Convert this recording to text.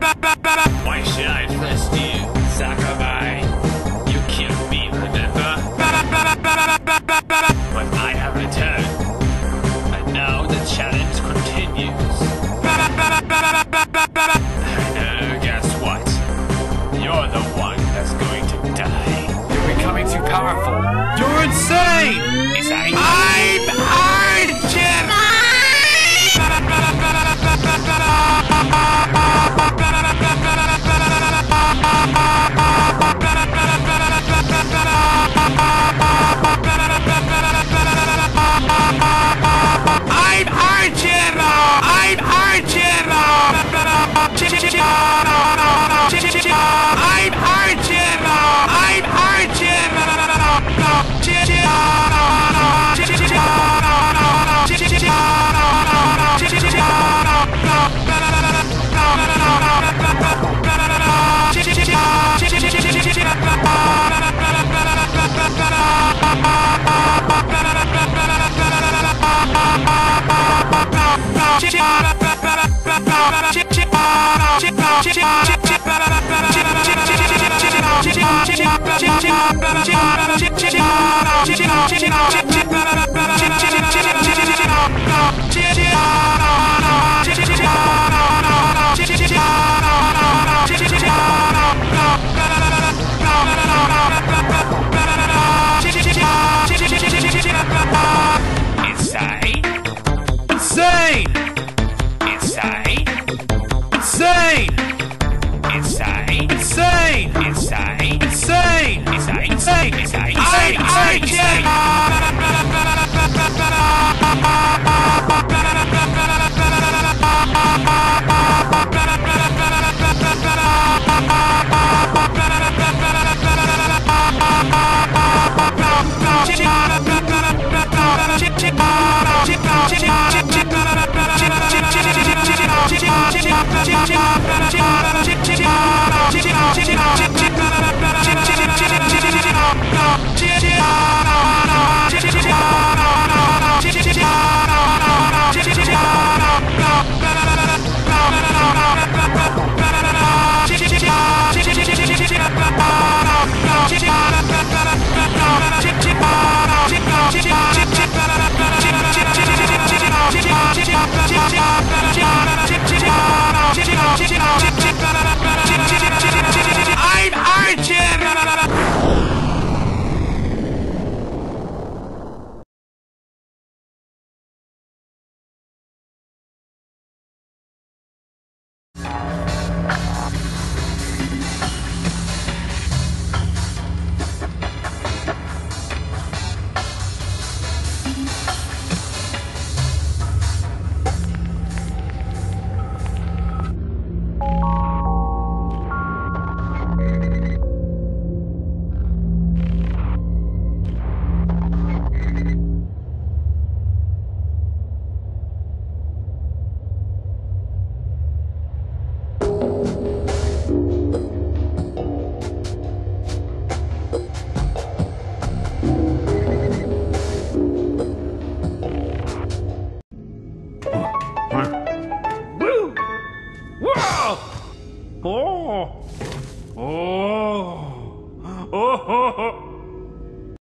Why should I trust you, Sakurai? You can't be, remember? But I have returned, and now the challenge continues. Guess what? You're the one that's going to die. You're becoming too powerful. You're insane! Is that I'm hard, Jim! Chip,